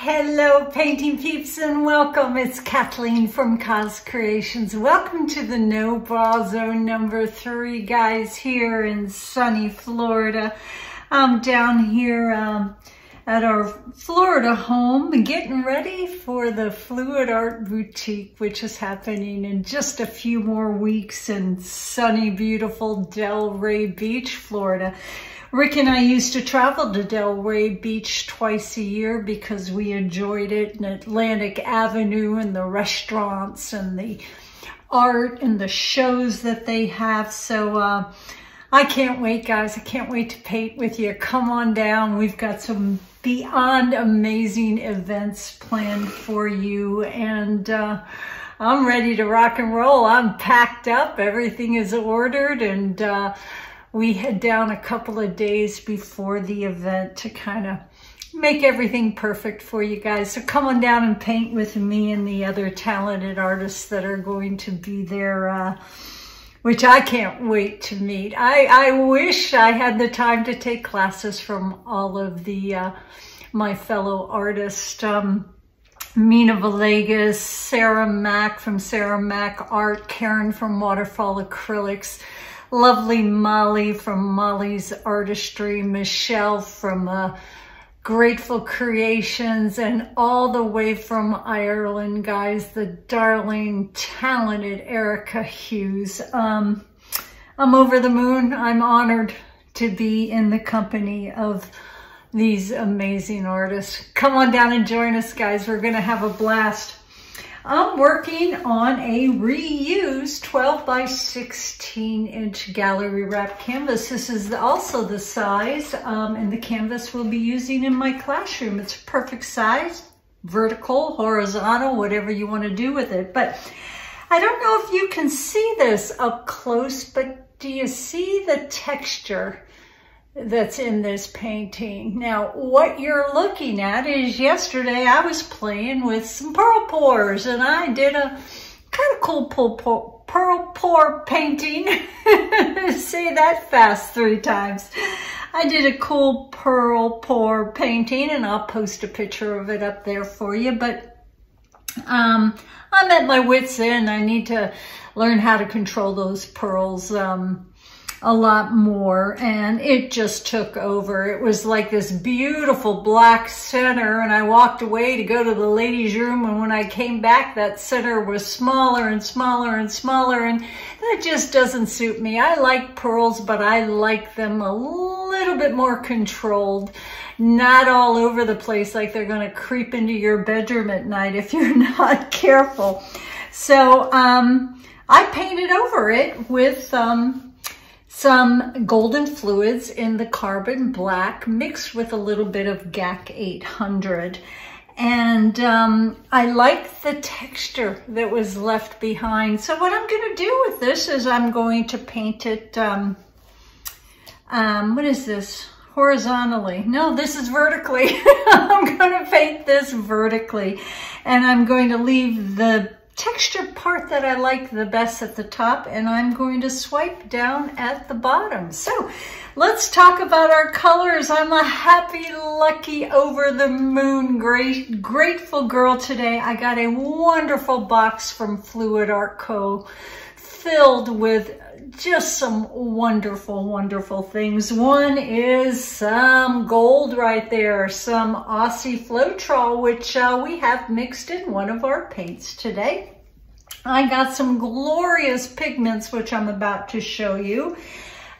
Hello painting peeps and welcome, it's Kathleen from COZ Creations. Welcome to the No Bra Zone number 3, guys, here in sunny Florida. I'm down here at our Florida home getting ready for the Fluid Art Boutique, which is happening in just a few more weeks in sunny, beautiful Delray Beach, Florida. Rick and I used to travel to Delray Beach twice a year because we enjoyed it, and Atlantic Avenue and the restaurants and the art and the shows that they have. So I can't wait, guys. I can't wait to paint with you. Come on down. We've got some beyond amazing events planned for you, and I'm ready to rock and roll. I'm packed up. Everything is ordered, and we head down a couple of days before the event to kind of make everything perfect for you guys. So come on down and paint with me and the other talented artists that are going to be there, which I can't wait to meet. I wish I had the time to take classes from all of the my fellow artists. Mina Villegas, Sarah Mack from Sarah Mack Art, Karen from Waterfall Acrylics, lovely Molly from Molly's Artistry, Michelle from Grateful Creations, and all the way from Ireland, guys, the darling, talented Erica Hughes. I'm over the moon. I'm honored to be in the company of these amazing artists. Come on down and join us, guys. We're going to have a blast. I'm working on a reused 12 by 16 inch gallery wrap canvas. This is also the size and the canvas we'll be using in my classroom. It's a perfect size, vertical, horizontal, whatever you want to do with it. But I don't know if you can see this up close, but do you see the texture that's in this painting? Now, what you're looking at is yesterday I was playing with some pearl pours, and I did a kind of cool pearl pour painting. Say that fast 3 times. I did a cool pearl pour painting, and I'll post a picture of it up there for you. But I'm at my wit's end. I need to learn how to control those pearls a lot more, and it just took over. It was like this beautiful black center, and I walked away to go to the ladies' room, and when I came back, that center was smaller and smaller and smaller, and that just doesn't suit me. I like pearls, but I like them a little bit more controlled, not all over the place like they're going to creep into your bedroom at night if you're not careful. So I painted over it with some golden fluids in the carbon black mixed with a little bit of GAC 800. And I like the texture that was left behind. So what I'm going to do with this is I'm going to paint it, what is this? Horizontally. No, this is vertically. I'm going to paint this vertically. And I'm going to leave the texture part that I like the best at the top, and I'm going to swipe down at the bottom. So let's talk about our colors. I'm a happy, lucky, over the moon, grateful girl today. I got a wonderful box from Fluid Art Co filled with just some wonderful, wonderful things. One is some gold right there, some Aussie Floetrol, which we have mixed in one of our paints today. I got some glorious pigments, which I'm about to show you.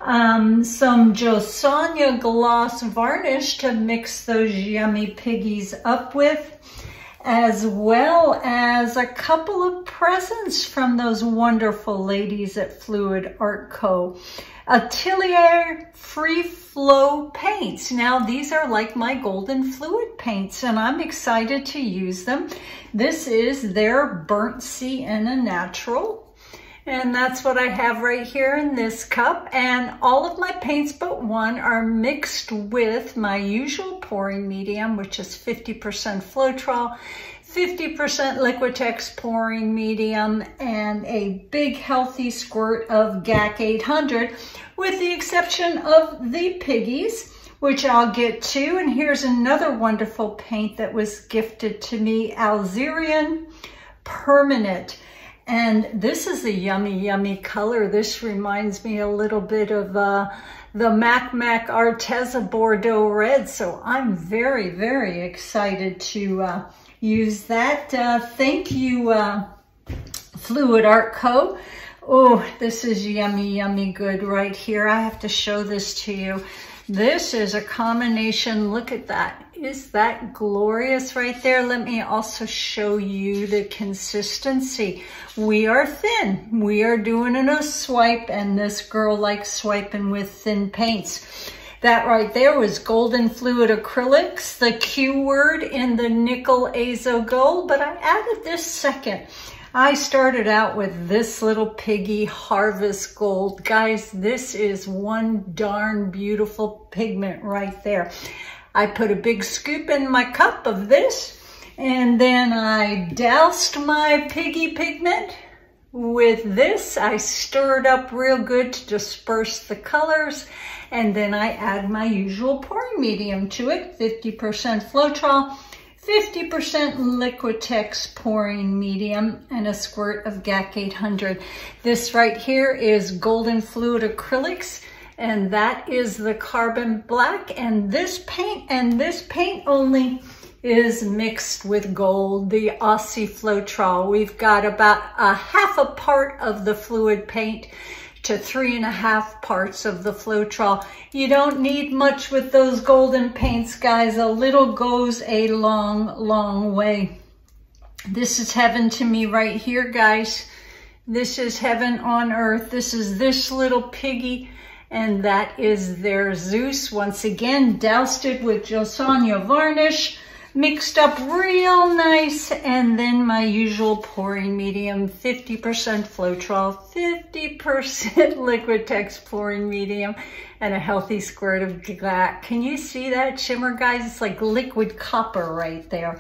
Some Josonia gloss varnish to mix those yummy piggies up with, as well as a couple of presents from those wonderful ladies at Fluid Art Co. Atelier Free Flow Paints. Now, these are like my golden fluid paints, and I'm excited to use them. This is their Burnt Sienna Natural, and that's what I have right here in this cup. And all of my paints but one are mixed with my usual pouring medium, which is 50% Floetrol, 50% Liquitex pouring medium, and a big healthy squirt of GAC 800, with the exception of the piggies, which I'll get to. And here's another wonderful paint that was gifted to me, Alzerian Permanent. And this is a yummy, yummy color. This reminds me a little bit of the Mac Arteza Bordeaux Red. So I'm very, very excited to use that. Thank you, Fluid Art Co. Oh, this is yummy, yummy good right here. I have to show this to you. This is a combination. Look at that. Is that glorious right there? Let me also show you the consistency. We are thin. We are doing a swipe, and this girl likes swiping with thin paints. That right there was Golden Fluid Acrylics, the Q word in the nickel azo gold, but I added this second. I started out with this little piggy, Harvest Gold. Guys, this is one darn beautiful pigment right there. I put a big scoop in my cup of this, and then I doused my piggy pigment with this. I stirred up real good to disperse the colors, and then I add my usual pouring medium to it, 50% Floetrol, 50% Liquitex pouring medium, and a squirt of GAC 800. This right here is Golden Fluid Acrylics, and that is the Carbon Black. And this paint only is mixed with gold, the Aussie Floetrol. We've got about a half a part of the fluid paint to 3.5 parts of the Floetrol. You don't need much with those golden paints, guys. A little goes a long, long way. This is heaven to me right here, guys. This is heaven on earth. This is this little piggy, and that is their Zeus. Once again, doused it with Josonia varnish, mixed up real nice, and then my usual pouring medium, 50% Floetrol, 50% Liquitex pouring medium, and a healthy squirt of GAC. Can you see that shimmer, guys? It's like liquid copper right there.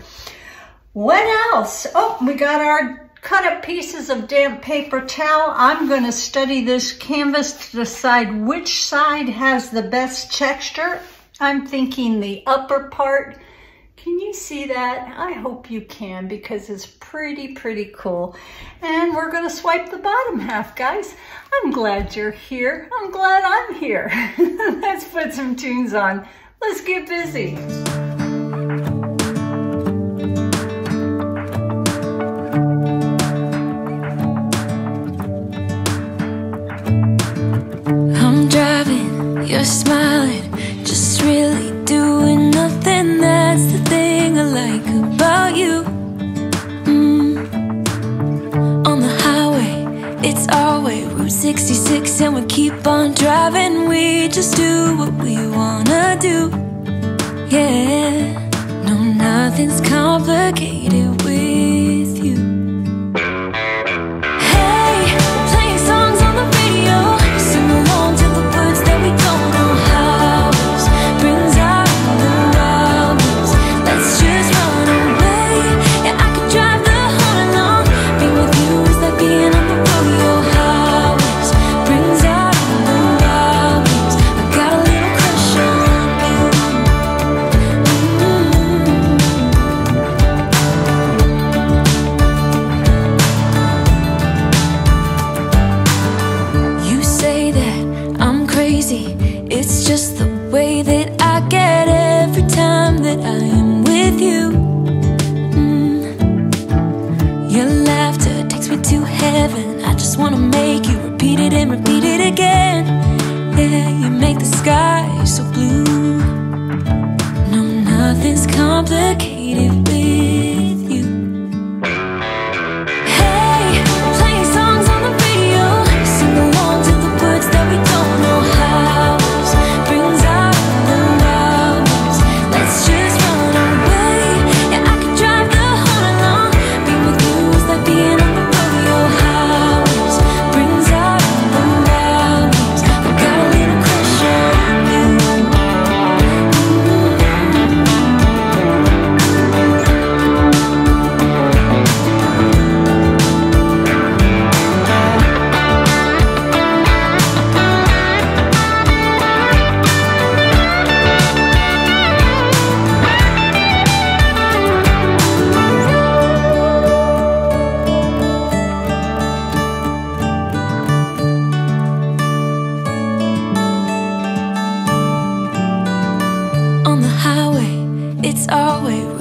What else? Oh, we got our cut up pieces of damp paper towel. I'm going to study this canvas to decide which side has the best texture. I'm thinking the upper part. Can you see that? I hope you can, because it's pretty, pretty cool. And we're going to swipe the bottom half, guys. I'm glad you're here. I'm glad I'm here. Let's put some tunes on. Let's get busy. I'm driving, you're smiling, just really doing nothing. That's the thing I like about you. On the highway, it's our way, Route 66, and we keep on driving. We just do what we wanna do. Yeah, no, nothing's complicated with you. Hey, playing songs on the radio, sing along to the words that we don't know how.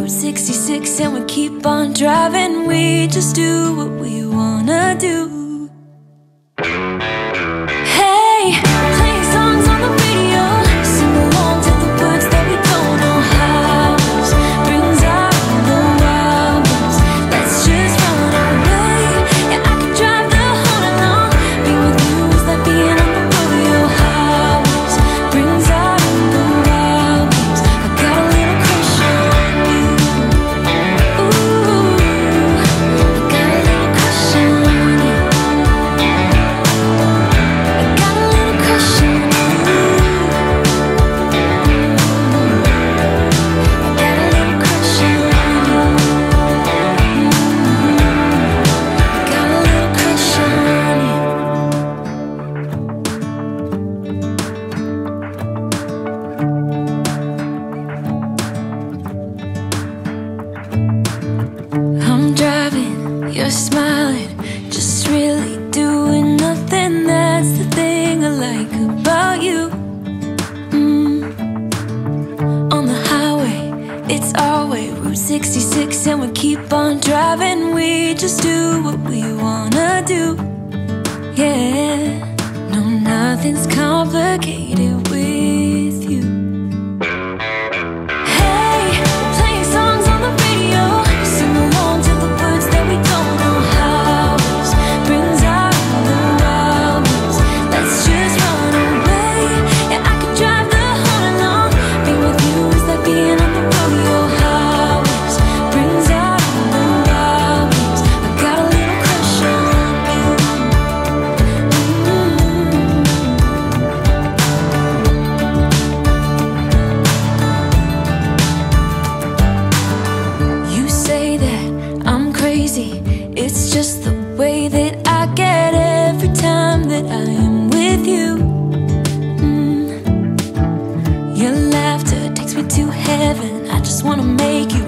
Route 66 and we keep on driving. We just do what we wanna do.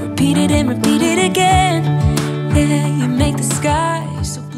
Repeat it and repeat it again. Yeah, you make the sky so